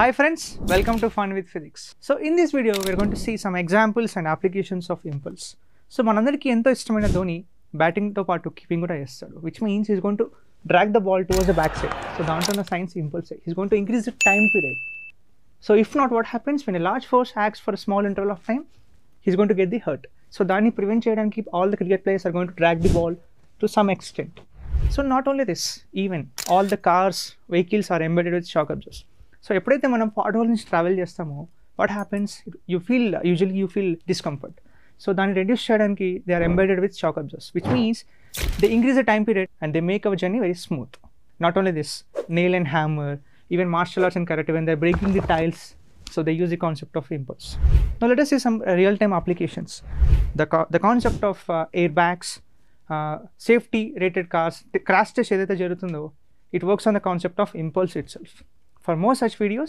Hi friends, welcome to Fun with Physics. So in this video we are going to see some examples and applications of impulse. So manandariki ento ishtamaina Dhoni batting tho paatu keeping kuda chestadu, which means he is going to drag the ball towards the backside. So dantona science impulse, he is going to increase the time period. So if not, what happens when a large force acts for a small interval of time, he is going to get the hurt. So dani prevent cheyadaniki all the cricket players are going to drag the ball to some extent. So not only this, even all the cars, vehicles are embedded with shock absorbers. So ఎప్పుడైతే మనం pothole నుంచి travel చేస్తామో what happens, usually you feel discomfort. So దాన్ని reduce చేయడానికి they are embedded with shock absorbers, which means they increase the time period and they make our journey very smooth. Not only this, nail and hammer, even martial arts and karate when they are breaking the tiles, so they use the concept of impulse. Now let us see some real time applications. The concept of airbags, safety rated cars, the crash test ఏదైతే జరుగుతుందో, it works on the concept of impulse itself. For more such videos,